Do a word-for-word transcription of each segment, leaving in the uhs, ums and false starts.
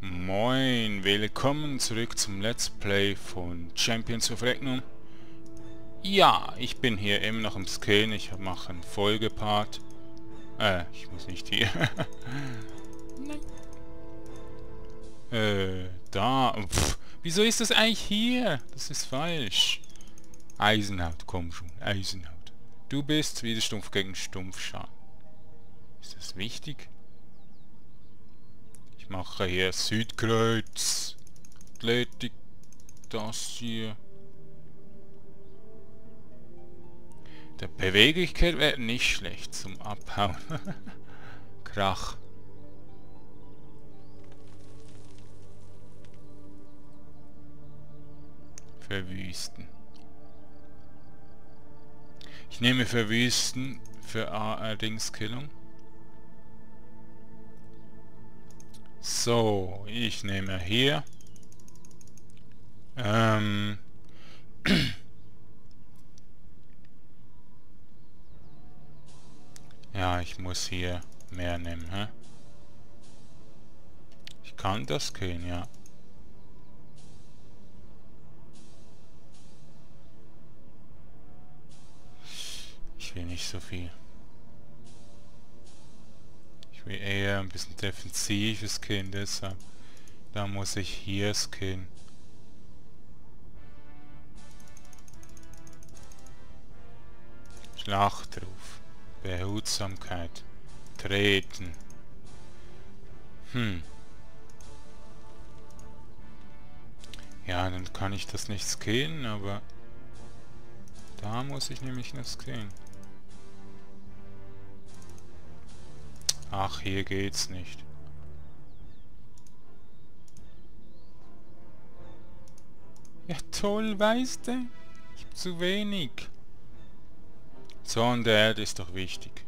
Moin, willkommen zurück zum Let's Play von Champions of Regnum. Ja, ich bin hier immer noch im Screen, ich mache einen Folgepart. Äh, ich muss nicht hier. Nein. Äh, da. Pff, wieso ist das eigentlich hier? Das ist falsch. Eisenhaut, komm schon, Eisenhaut. Du bist wieder stumpf gegen Stumpfschaden. Ist das wichtig? Mache hier Südkreuz, Athletik, das hier. Der Beweglichkeit wäre nicht schlecht zum Abhauen. Krach. Verwüsten. Ich nehme Verwüsten für A R-Dingskillung. So, ich nehme hier. Ähm. Ja, ich muss hier mehr nehmen, hä? Ich kann das gehen, ja. Ich will nicht so viel. Eher ein bisschen defensives Skin, deshalb da muss ich hier Skin. Schlachtruf, Behutsamkeit, Treten. Hm. Ja, dann kann ich das nicht skinnen, aber da muss ich nämlich noch skinnen. Ach, hier geht's nicht. Ja toll, weißt du? Ich hab zu wenig. Zorn der Erde ist doch wichtig.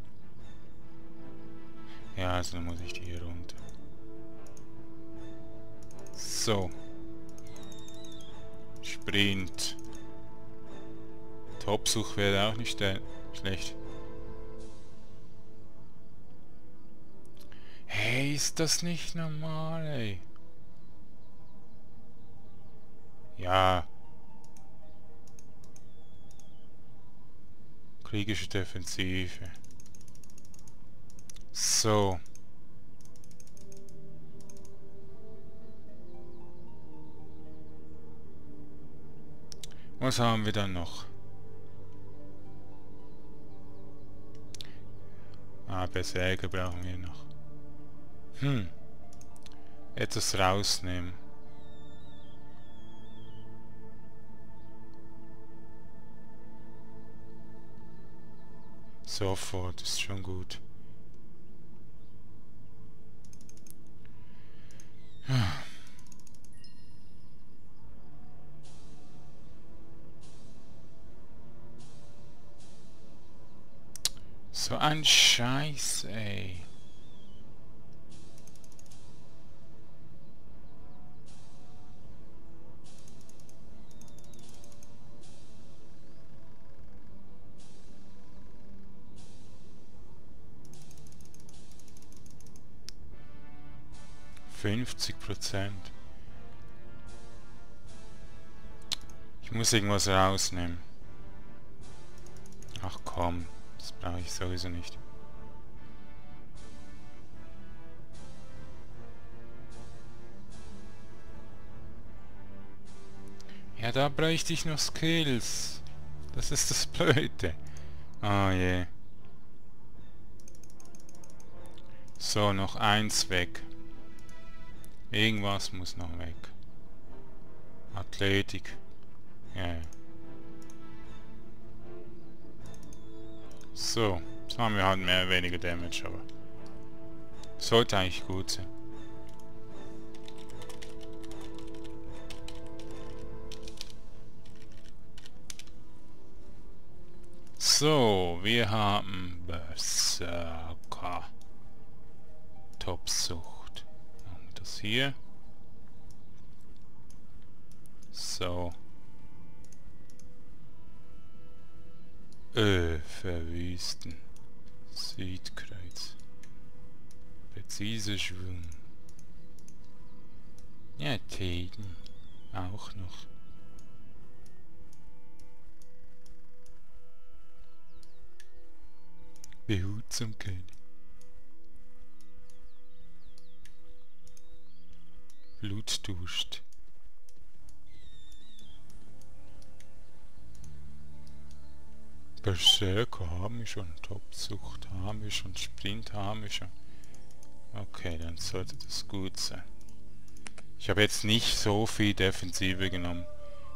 Ja, also dann muss ich die hier runter. So. Sprint. Topsuch wäre auch nicht schlecht. Hey, ist das nicht normal, ey? Ja. Kriegische Defensive. So. Was haben wir dann noch? Ah, Berserker brauchen wir noch. Hm. Etwas rausnehmen. Sofort ist schon gut. So ein Scheiß, ey. fünfzig Prozent. Ich muss irgendwas rausnehmen. Ach komm, das brauche ich sowieso nicht. Ja, da bräuchte ich noch Skills. Das ist das Blöde. Oh je. So, noch eins weg. Irgendwas muss noch weg. Athletik. Ja. So, jetzt haben wir halt mehr oder weniger Damage, aber sollte eigentlich gut sein. So, wir haben Berserker. Topsuch. Das hier. So. Ö, verwüsten. Südkreuz. Präzise Schwung. Ja, Theben auch noch. Behutsamkeit. Blutdurst. Berserker haben wir schon, Topsucht haben wir schon, Sprint haben wir schon. Okay, dann sollte das gut sein. Ich habe jetzt nicht so viel Defensive genommen.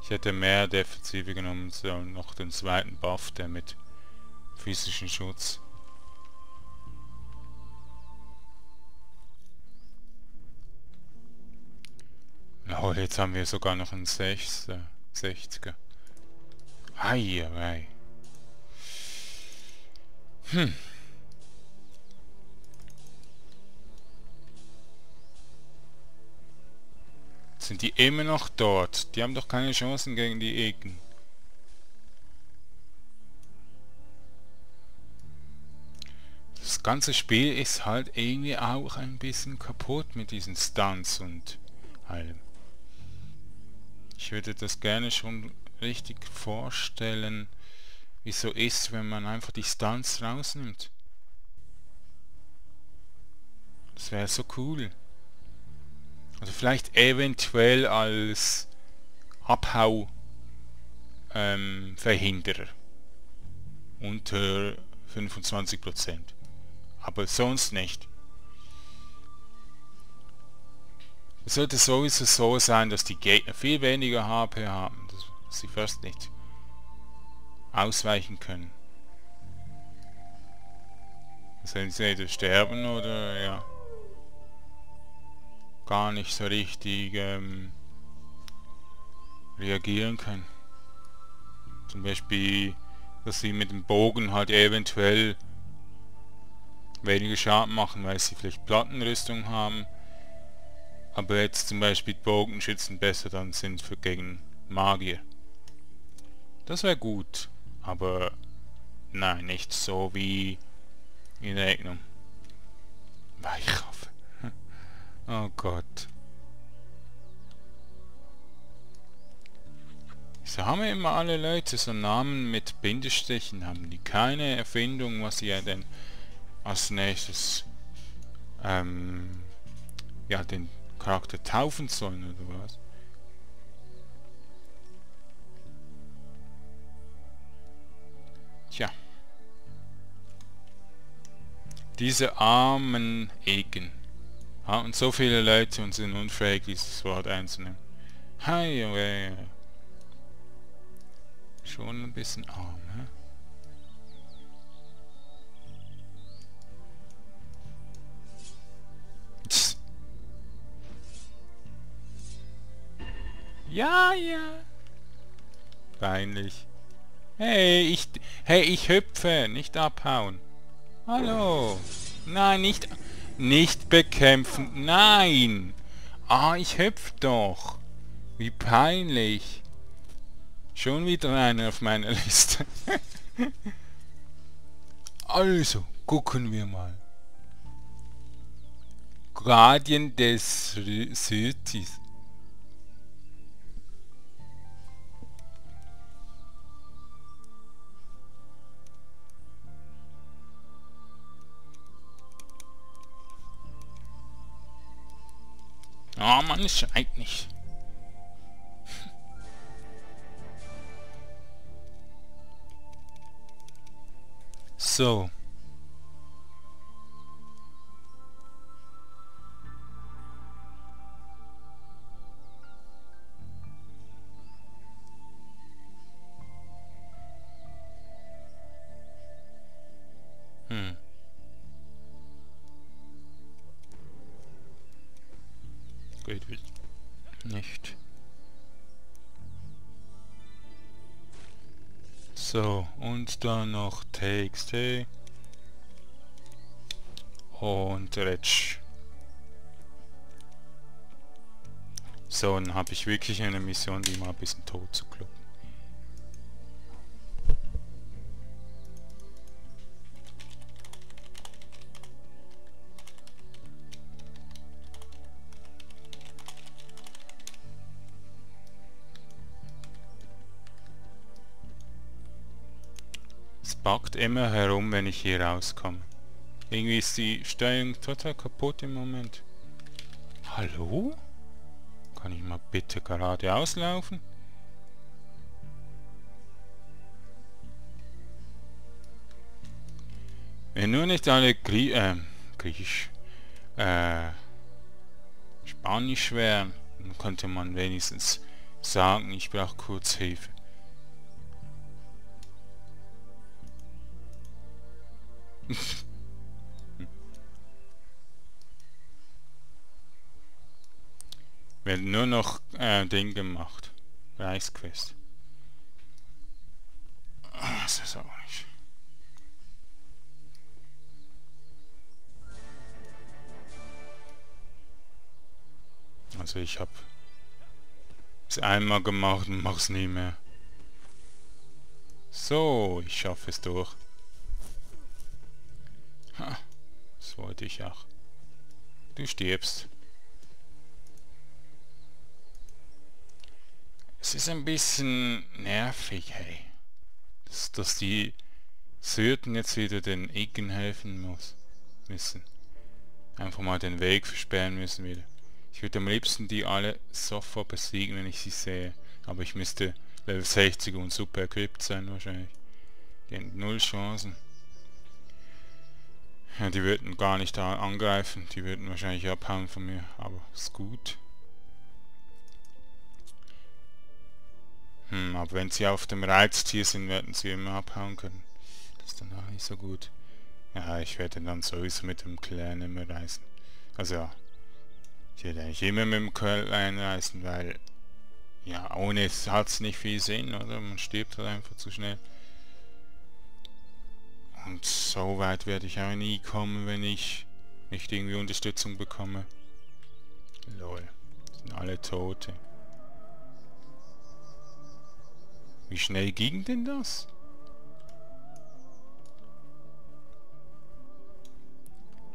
Ich hätte mehr Defensive genommen, sondern noch den zweiten Buff, der mit physischen Schutz. Oh, jetzt haben wir sogar noch einen sechziger. Hei, hei. Hm. Sind die immer noch dort? Die haben doch keine Chancen gegen die Eken. Das ganze Spiel ist halt irgendwie auch ein bisschen kaputt mit diesen Stunts und allem. Ich würde das gerne schon richtig vorstellen, wie es so ist, wenn man einfach die Stunts rausnimmt. Das wäre so cool. Oder vielleicht eventuell als Abhau ähm, Verhinderer unter fünfundzwanzig Prozent. Aber sonst nicht. Es sollte sowieso so sein, dass die Gegner viel weniger H P haben, dass sie fast nicht ausweichen können. Also entweder sterben oder ja gar nicht so richtig ähm, reagieren können. Zum Beispiel, dass sie mit dem Bogen halt eventuell weniger Schaden machen, weil sie vielleicht Plattenrüstung haben. Aber jetzt zum Beispiel Bogenschützen besser dann sind für gegen Magier. Das wäre gut, aber nein, nicht so wie in Regnum. Weichhaft. Oh Gott. Wieso haben immer alle Leute so Namen mit Bindestrichen? Haben die keine Erfindung, was sie ja denn als nächstes ähm, ja den Charakter taufen sollen oder was? Tja. Diese armen Eken. Ah, und so viele Leute und sind unfähig, dieses Wort einzunehmen. Hi, hey, hey. Schon ein bisschen arm, hä? Psst. Ja, ja. Peinlich. Hey, ich... Hey, ich hüpfe. Nicht abhauen. Hallo. Nein, nicht... Nicht bekämpfen. Nein. Ah, ich hüpf doch. Wie peinlich. Schon wieder einer auf meiner Liste. Also, gucken wir mal. Guardian des Syrtis. Oh Mann, schreit nicht. So. Hm. Geht nicht. So, und dann noch T X T und Retsch. So, dann habe ich wirklich eine Mission, die mal ein bisschen tot zu kloppen. backt immer herum, wenn ich hier rauskomme. Irgendwie ist die Steuerung total kaputt im Moment. Hallo? Kann ich mal bitte geradeaus laufen? Wenn nur nicht alle Grie äh, Griechisch, äh, Spanisch wären, dann könnte man wenigstens sagen, ich brauche kurz Hilfe. Wird nur noch äh, Ding gemacht. Reisquest. Das ist auch nicht. Also ich habe es einmal gemacht und mach's nie mehr. So, ich schaffe es durch. Ha, das wollte ich auch. Du stirbst. Es ist ein bisschen nervig, hey. Dass, dass die Syrten jetzt wieder den Iggen helfen muss, müssen. Einfach mal den Weg versperren müssen wieder. Ich würde am liebsten die alle sofort besiegen, wenn ich sie sehe. Aber ich müsste Level sechzig und super equipped sein wahrscheinlich. Die haben null Chancen. Ja, die würden gar nicht angreifen. Die würden wahrscheinlich abhauen von mir. Aber ist gut. Hm, aber wenn sie auf dem Reiztier sind, werden sie immer abhauen können. Das ist dann auch nicht so gut. Ja, ich werde dann sowieso mit dem Clan immer reißen. Also ja, ich werde eigentlich immer mit dem Clan reißen, weil... Ja, ohne es hat es nicht viel Sinn, oder? Man stirbt halt einfach zu schnell. Und so weit werde ich auch nie kommen, wenn ich nicht irgendwie Unterstützung bekomme. Lol, sind alle Tote. Wie schnell ging denn das?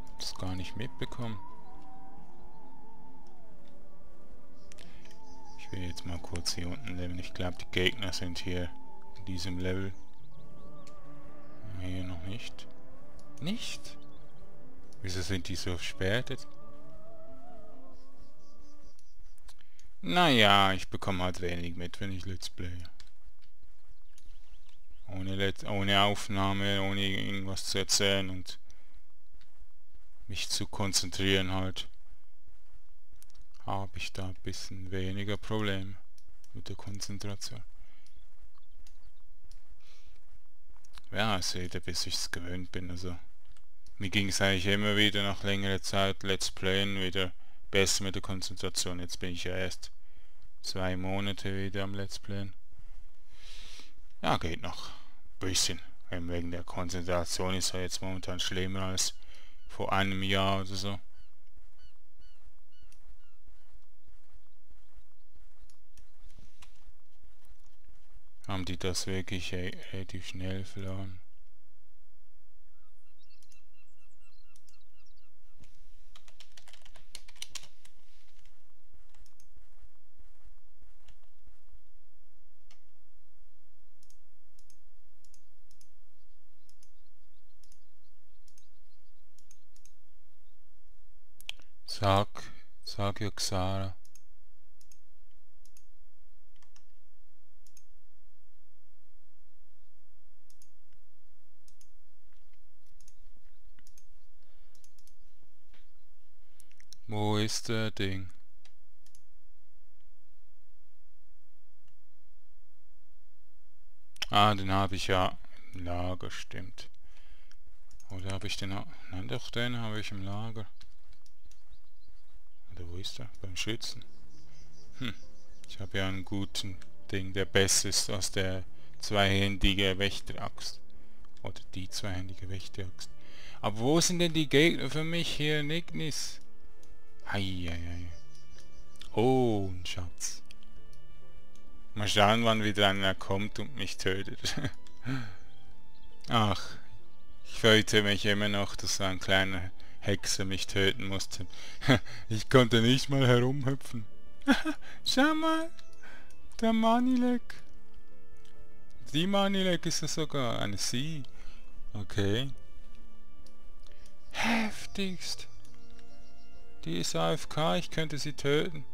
Ich hab's gar nicht mitbekommen. Ich will jetzt mal kurz hier unten leveln. Ich glaube, die Gegner sind hier in diesem Level. Hier noch nicht. Nicht? Wieso sind die so verspätet? Naja, ich bekomme halt wenig mit, wenn ich Let's Play. Ohne, Let ohne Aufnahme, ohne irgendwas zu erzählen und mich zu konzentrieren halt, habe ich da ein bisschen weniger Probleme mit der Konzentration. Ja, seht ihr, bis ich es gewöhnt bin. Also mir ging es eigentlich immer wieder nach längerer Zeit Let's Playen wieder besser mit der Konzentration. Jetzt bin ich ja erst zwei Monate wieder am Let's Playen. Ja, geht noch ein bisschen. Wegen der Konzentration ist er jetzt momentan schlimmer als vor einem Jahr oder so. Haben die das wirklich äh, relativ schnell verloren? Sag, sag ja Xara. Wo ist der Ding? Ah, den habe ich ja im Lager, stimmt. Oder habe ich den auch? Nein, doch, den habe ich im Lager. Wo ist er? Beim Schützen. Hm. Ich habe ja einen guten Ding, der besser ist als der zweihändige Wächteraxt. Oder die zweihändige Wächteraxt. Aber wo sind denn die Gegner für mich hier in Ignis? Heieiei. Oh, ein Schatz. Mal schauen, wann wieder einer kommt und mich tötet. Ach. Ich freute mich immer noch, dass ein kleiner Hexe mich töten musste. Ich konnte nicht mal herumhüpfen. Schau mal! Der Manilek! Die Manilek ist ja sogar eine Sie. Okay. Heftigst. Die ist A F K, ich könnte sie töten.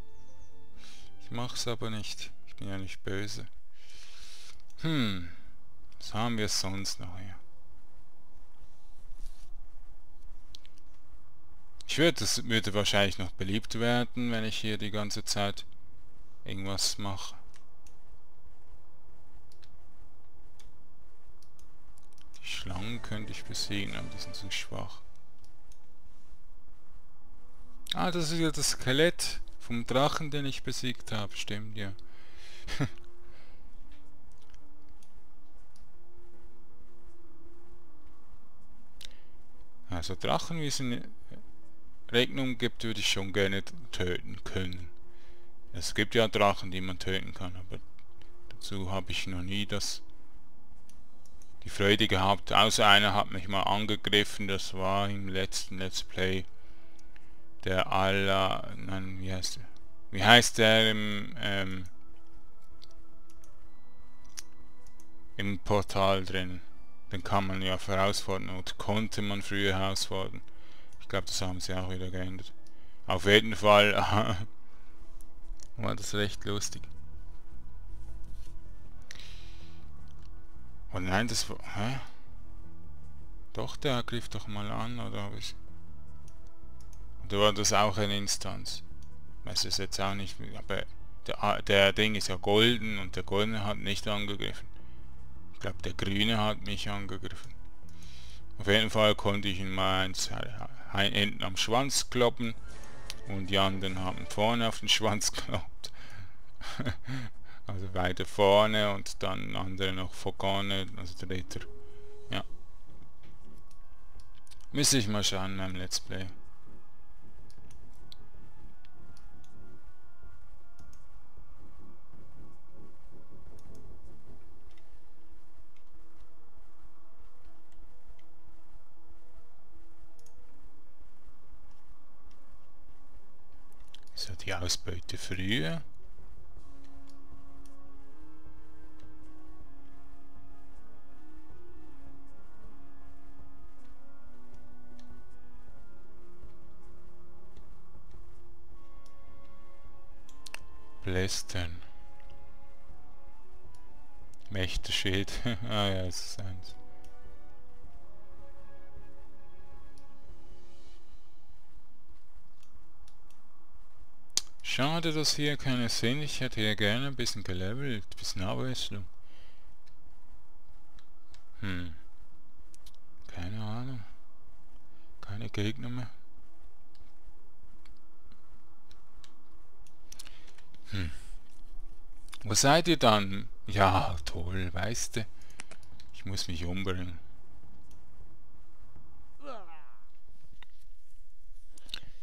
Ich mach's aber nicht. Ich bin ja nicht böse. Hm. Was haben wir sonst noch hier? Ich würde, das würde wahrscheinlich noch beliebt werden, wenn ich hier die ganze Zeit irgendwas mache. Die Schlangen könnte ich besiegen, aber die sind zu schwach. Ah, das ist ja das Skelett vom Drachen, den ich besiegt habe, stimmt ja. Also Drachen, wie es in Regnum gibt, würde ich schon gerne töten können. Es gibt ja Drachen, die man töten kann, aber dazu habe ich noch nie das die Freude gehabt. Außer einer hat mich mal angegriffen, das war im letzten Let's Play. Der Alla... Nein, wie heißt der? Wie heißt der im... Ähm, im Portal drin? Den kann man ja herausfordern und konnte man früher herausfordern. Ich glaube, das haben sie auch wieder geändert. Auf jeden Fall war das recht lustig. Oh nein, das war... Hä? Doch, der griff doch mal an, oder habe ich... Oder war das auch eine Instanz? Weiß es jetzt auch nicht, aber der, der Ding ist ja golden und der Goldene hat nicht angegriffen. Ich glaube, der Grüne hat mich angegriffen. Auf jeden Fall konnte ich ihn mal eins hinten am Schwanz kloppen und die anderen haben vorne auf den Schwanz gekloppt. Also weiter vorne und dann andere noch vorne, also dritter. Ja. Müsste ich mal schauen beim Let's Play. So, die Ausbeute früher. Blästern. Mächterschild. Ah ja, es ist eins. Schade, dass hier keine sind. Ich hätte hier gerne ein bisschen gelevelt, ein bisschen Abwechslung. Hm. Keine Ahnung. Keine Gegner mehr. Hm. Wo seid ihr dann? Ja, toll, weißt du. Ich muss mich umbringen.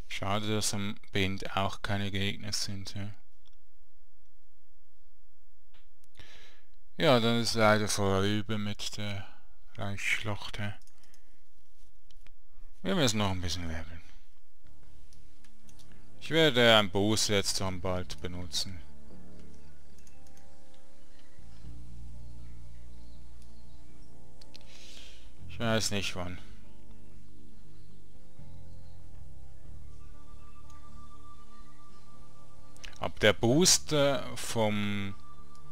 Schade, dass am Bind auch keine Gegner sind. Ja, ja dann ist leider vorüber mit der Reichsschlacht. Ja. Wir müssen noch ein bisschen leveln. Ich werde ein Boost jetzt dann bald benutzen. Ich weiß nicht wann. Ob der Booster vom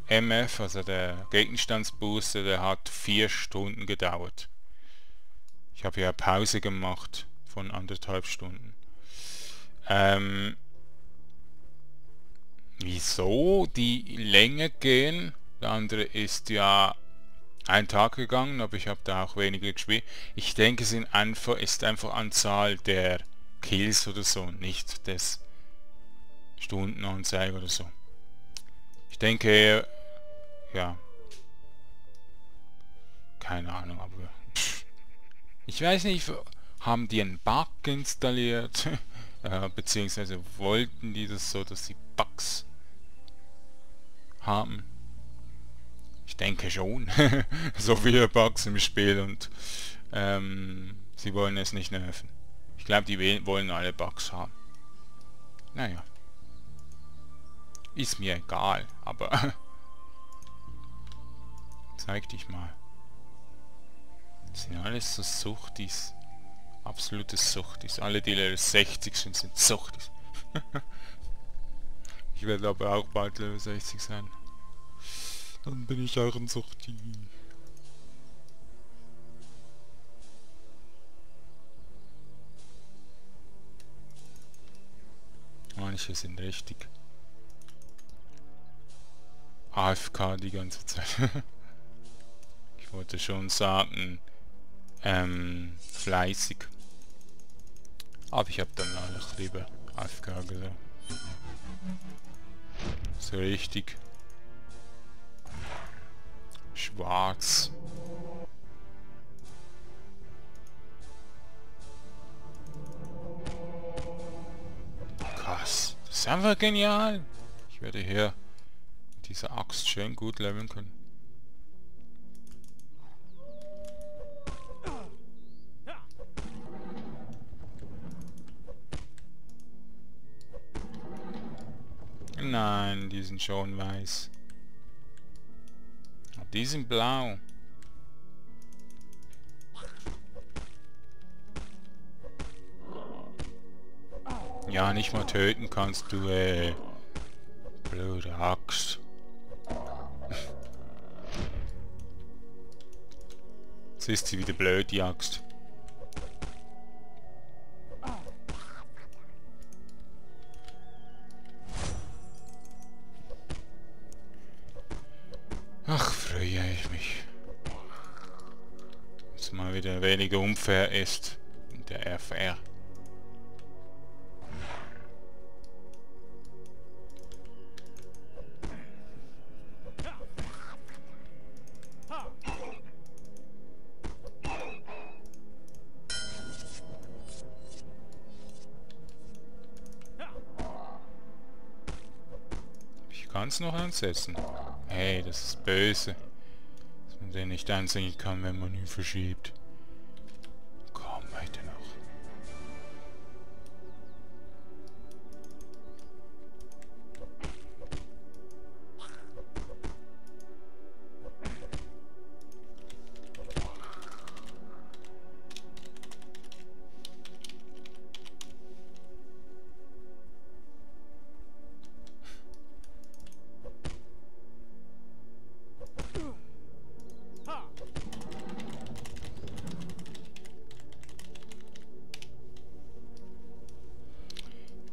M F, also der Gegenstandsbooster, der hat vier Stunden gedauert. Ich habe ja Pause gemacht von anderthalb Stunden. Ähm, wieso die Länge gehen? Der andere ist ja ein Tag gegangen, aber ich habe da auch weniger gespielt. Ich denke, es sind einfach, ist einfach Anzahl der Kills oder so, nicht des Stundenanzeige oder so. Ich denke, ja. Keine Ahnung, aber... Ich weiß nicht, haben die einen Bug installiert? äh, beziehungsweise wollten die das so, dass sie Bugs haben? Ich denke schon. So viele Bugs im Spiel und ähm, sie wollen es nicht nerven. Ich glaube, die wollen alle Bugs haben. Naja. Ist mir egal, aber zeig dich mal. Das sind alles so Suchtis. Absolute Suchtis. Alle, die Level sechzig sind, sind Suchtis. Ich werde aber auch bald Level sechzig sein. Dann bin ich auch ein Suchti. Manche sind richtig A F K die ganze Zeit. Ich wollte schon sagen, ähm, fleißig. Aber ich habe dann auch lieber A F K gesagt. So richtig schwarz. Krass, das ist einfach genial. Ich werde hier mit dieser Axt schön gut leveln können. Nein, die sind schon weiß. Die sind blau. Ja, nicht mal töten kannst du, ey. Blöde Axt. Jetzt ist sie wieder blöd, die Axt. Ach, freue ich mich. Dass mal wieder weniger unfair ist in der F R. Ich kann es noch ansetzen. Hey, das ist böse. Dass man den nicht anziehen kann, wenn man ihn verschiebt. Komm, weiter noch.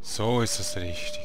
So ist es richtig.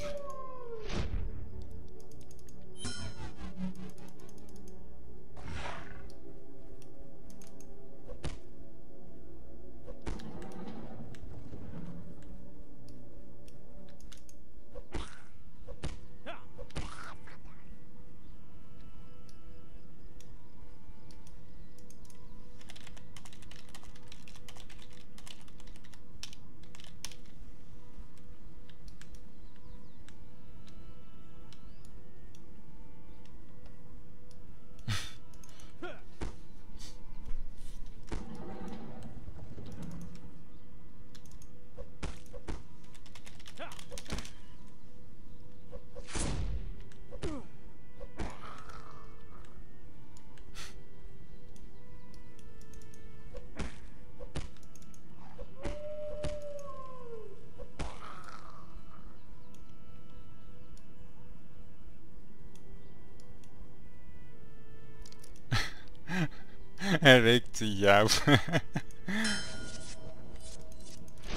Er regt sich auf.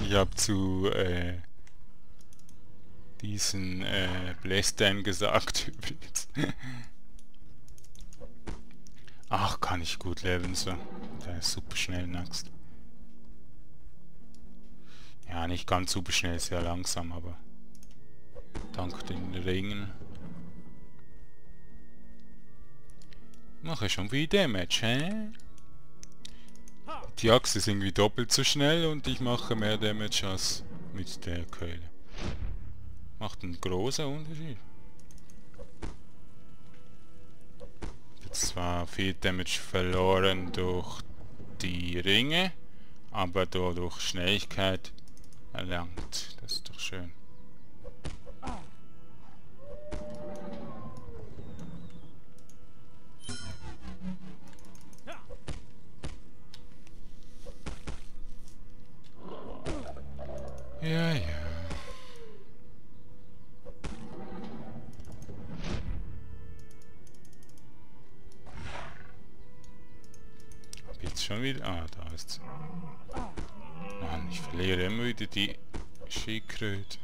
Ich habe zu äh, diesen äh, Blästern gesagt übrigens. Ach, kann ich gut leveln so. Der ist super schnell Axt. Ja, nicht ganz super schnell, sehr langsam, aber dank den Ringen mache ich schon wieder Damage, hä? Die Axt ist irgendwie doppelt so schnell und ich mache mehr Damage als mit der Keule. Macht einen großen Unterschied. Jetzt zwar viel Damage verloren durch die Ringe, aber dadurch Schnelligkeit erlangt. Das ist doch schön. schon wieder? Ah, da ist's. Mann, ich verliere immer wieder die Skikröte.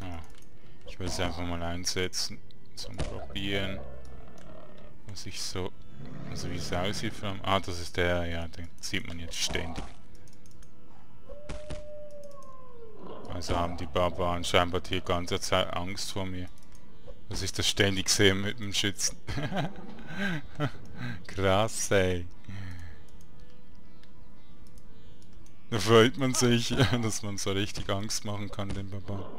Ah, ich will es einfach mal einsetzen, zum Probieren. Was ich so... Also wie es aussieht von... Ah, das ist der, ja, den sieht man jetzt ständig. Also haben die Barbaren scheinbar die ganze Zeit Angst vor mir. Dass ich das ständig sehe mit dem Schützen. Krass, ey. Da freut man sich, dass man so richtig Angst machen kann, den Barbaren.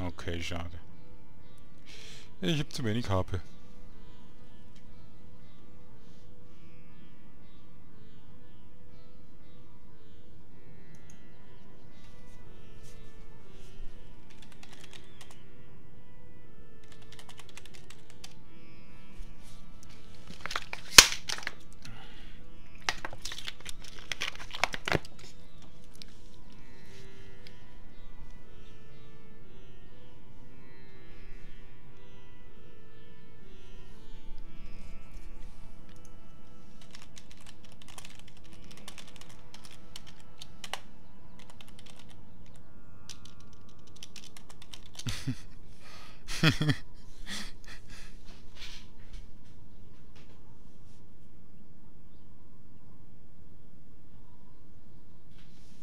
Okay, schade. Ich habe zu wenig H P.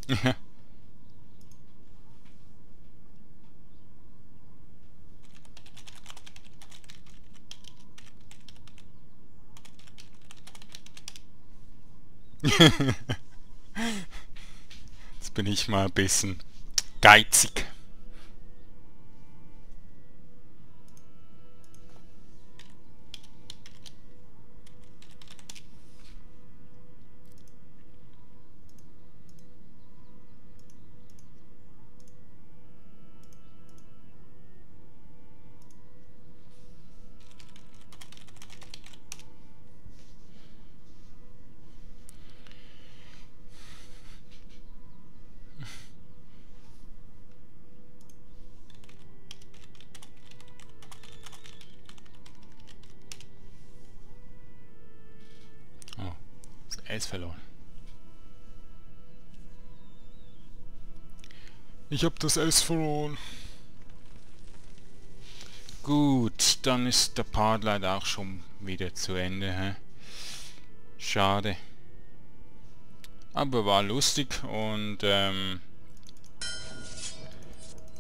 Ja. Jetzt bin ich mal ein bisschen geizig. Er ist verloren. Ich habe das S verloren. Gut, dann ist der Part leider auch schon wieder zu Ende. Hä? Schade. Aber war lustig und ähm,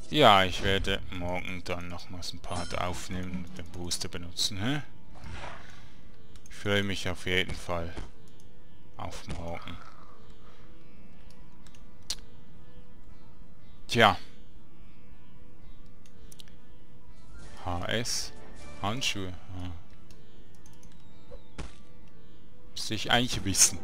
ja, ich werde morgen dann nochmals ein Part aufnehmen und den Booster benutzen. Hä? Ich freue mich auf jeden Fall auf morgen. Tja. H S. Handschuhe. Ah. Müsste ich eigentlich wissen.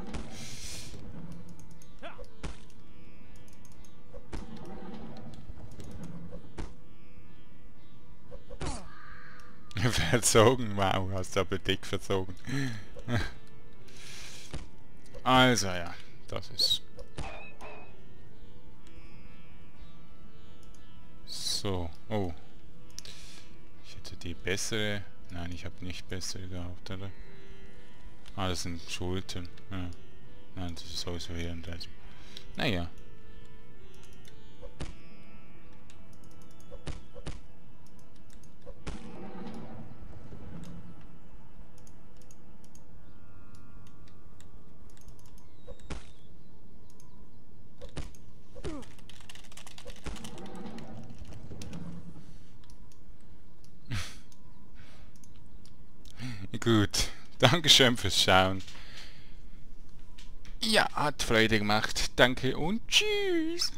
Verzogen. Wow, hast du aber dick verzogen. Also ja, das ist... So, oh. Ich hätte die bessere... Nein, ich habe nicht bessere gehabt, oder? Ah, das sind Schultern. Ja. Nein, das ist sowieso hier ein Dreieck. Naja. Gut, Dankeschön fürs Schauen. Ja, hat Freude gemacht. Danke und tschüss.